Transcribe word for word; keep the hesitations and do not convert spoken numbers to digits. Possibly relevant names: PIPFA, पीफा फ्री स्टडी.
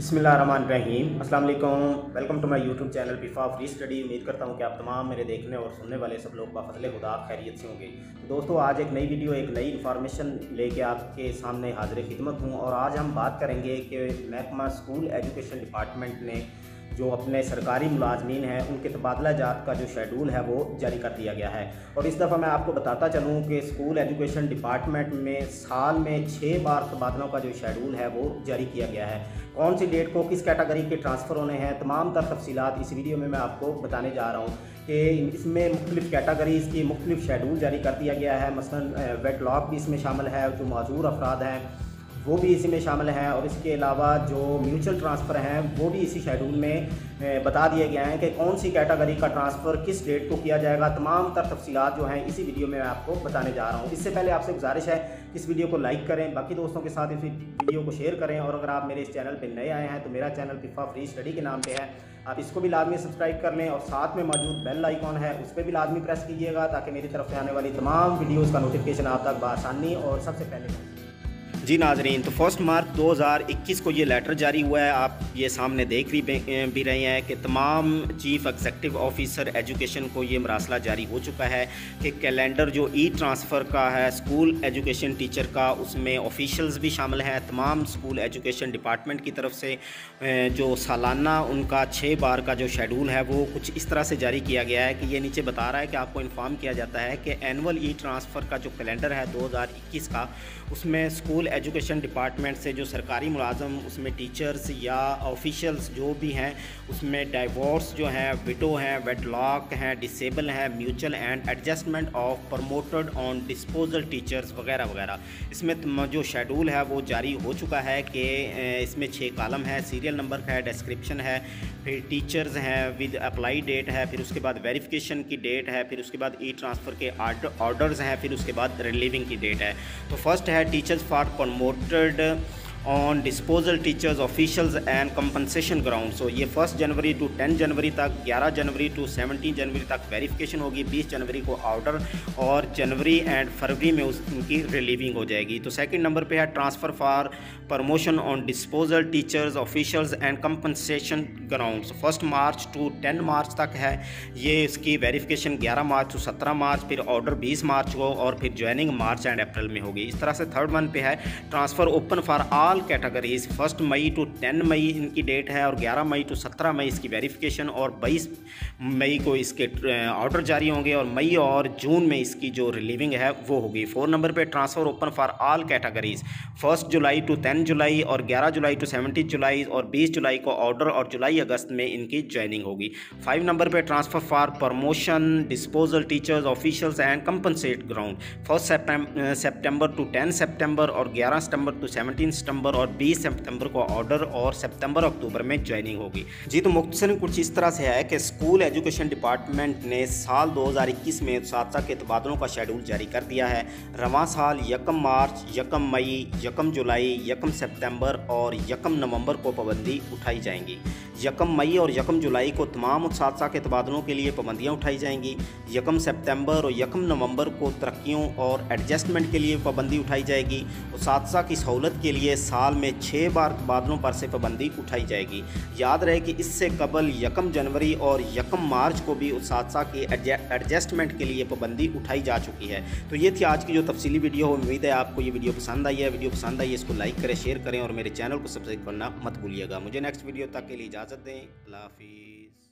बिस्मिल्लाहिर्रहमानिर्रहीम, अस्सलाम वालेकुम। Welcome to my YouTube channel पीफा फ्री स्टडी। उम्मीद करता हूं कि आप तमाम मेरे देखने और सुनने वाले सब लोग बाफज़ले खुदा खैरियत से होंगे। तो दोस्तों, आज एक नई वीडियो, एक नई इन्फॉर्मेशन लेके आपके सामने हाजिर खिदमत हूं। और आज हम बात करेंगे कि महकमा स्कूल एजुकेशन डिपार्टमेंट ने जो अपने सरकारी मुलाजमीन हैं उनके तबादला जात का जो शेड्यूल है वो जारी कर दिया गया है। और इस दफ़ा मैं आपको बताता चलूँ कि स्कूल एजुकेशन डिपार्टमेंट में साल में छः बार तबादलों का जो शेड्यूल है वो जारी किया गया है। कौन सी डेट को किस कैटेगरी के ट्रांसफ़र होने हैं, तमाम तर तफसीलात इस वीडियो में मैं आपको बताने जा रहा हूँ कि इसमें मुख्तलिफ़ कैटेगरीज़ की मुख्तलिफ़ शेड्यूल जारी कर दिया गया है। मसलन वेट लॉक भी इसमें शामिल है, जो माजूर अफराद हैं वो भी इसी में शामिल हैं, और इसके अलावा जो म्यूचुअल ट्रांसफ़र हैं वो भी इसी शेड्यूल में बता दिए गए हैं कि कौन सी कैटेगरी का ट्रांसफ़र किस डेट को किया जाएगा। तमाम तर तफसीलात जो हैं इसी वीडियो में मैं आपको बताने जा रहा हूँ। इससे पहले आपसे गुजारिश है कि इस वीडियो को लाइक करें, बाकी दोस्तों के साथ इस वीडियो को शेयर करें। और अगर आप मेरे इस चैनल पर नए आए हैं तो मेरा चैनल पिफा फ्री स्टडी के नाम पर है, आप इसको भी लाजमी सब्सक्राइब कर लें। और साथ में मौजूद बेल आइकॉन है उस पर भी लाजमी प्रेस कीजिएगा ताकि मेरी तरफ से आने वाली तमाम वीडियोज़ का नोटिफिकेशन आप तक बआसानी और सबसे पहले। जी नाजरीन, तो फर्स्ट मार्च दो हज़ार इक्कीस को ये लेटर जारी हुआ है। आप ये सामने देख भी रहे हैं कि तमाम चीफ़ एग्जेक्टिव ऑफिसर एजुकेशन को ये मरासला जारी हो चुका है कि कैलेंडर जो ई ट्रांसफ़र का है स्कूल एजुकेशन टीचर का, उसमें ऑफिशल्स भी शामिल हैं। तमाम स्कूल एजुकेशन डिपार्टमेंट की तरफ से जो सालाना उनका छः बार का जो शेड्यूल है वो कुछ इस तरह से जारी किया गया है कि ये नीचे बता रहा है कि आपको इन्फॉर्म किया जाता है कि एनुअल ई ट्रांसफ़र का जो कैलेंडर है दो हज़ार इक्कीस का, उसमें स्कूल एजुकेशन डिपार्टमेंट से जो सरकारी मुलाजम, उसमें टीचर्स या ऑफिशल्स जो भी हैं, उसमें डाइवोर्स जो हैं, विडो हैं, वेडलॉक हैं, डिसेबल हैं, mutual and adjustment of promoted on disposal teachers वगैरह वगैरह, इसमें जो शेड्यूल है वो जारी हो चुका है कि इसमें छः कॉलम है, सीरियल नंबर है, डिस्क्रिप्शन है, फिर टीचर्स हैं विद अप्लाई डेट है, फिर उसके बाद वेरिफिकेशन की डेट है, फिर उसके बाद ई ट्रांसफ़र के ऑर्डर्स हैं, फिर उसके बाद रिलीविंग की डेट है। तो फर्स्ट है teachers for promoted on disposal teachers officials and compensation ground. So ये first January to ten January तक, ग्यारह जनवरी टू सेवनटीन जनवरी तक वेरिफिकेशन होगी, बीस जनवरी को ऑर्डर और जनवरी एंड फरवरी में उस उनकी रिलीविंग हो जाएगी। तो सेकंड नंबर पे है transfer for promotion on disposal teachers officials and compensation ground. First March to ten March तक है ये, इसकी वेरिफिकेशन ग्यारह मार्च टू सत्रह मार्च, फिर ऑर्डर बीस मार्च को, और फिर ज्वाइनिंग मार्च एंड अप्रैल में होगी। इस तरह से थर्ड वन पे है transfer open for all categories, first May to ten May इनकी डेट है, और ग्यारह मई टू सत्रह मई इसकी वेरिफिकेशन, और बाईस मई को इसके ऑर्डर जारी होंगे, और मई और जून में इसकी जो रिलीविंग है वो होगी। फोर नंबर पे transfer open for all categories, first July to ten July, और ग्यारह जुलाई टू सेवनटीन जुलाई, और बीस जुलाई को ऑर्डर और जुलाई अगस्त में इनकी ज्वाइनिंग होगी। फाइव नंबर पर transfer for promotion disposal teachers officials and compensate ground, first September to ten September, और ग्यारह सितम्बर टू सेवनटीन सितम्बर, और बीस सितंबर को ऑर्डर और सितंबर अक्टूबर में ज्वाइनिंग होगी। जी, तो मुख्तसर कुछ इस तरह से है कि स्कूल एजुकेशन डिपार्टमेंट ने साल दो हज़ार इक्कीस में सातसा के तबादलों का शेड्यूल जारी कर दिया है। रवां साल यकम मार्च, यकम मई, यकम जुलाई, यकम सितंबर और यकम नवंबर को पाबंदी उठाई जाएंगी। यकम मई और यकम जुलाई को तमाम सातसा के तबादलों के लिए पाबंदियाँ उठाई जाएंगी। यकम सितंबर और यकम नवंबर को तरक्कियों और एडजस्टमेंट के लिए पाबंदी उठाई जाएगी, और सातसा की सहूलत के लिए साल में छः बार तबादलों पर से पाबंदी उठाई जाएगी। याद रहे कि इससे कबल यकम जनवरी और यकम मार्च को भी सातसा के एडजस्टमेंट के लिए पाबंदी उठाई जा चुकी है। तो ये थी आज की जो तफसीली वीडियो। उम्मीद है आपको ये वीडियो पसंद आई है। वीडियो पसंद आई है इसको लाइक करें, शेयर करें, और मेरे चैनल को सब्सक्राइब करना मत भूलिएगा। मुझे नेक्स्ट वीडियो तक के लिए इजाज़त दें। अल्लाह हाफिज़।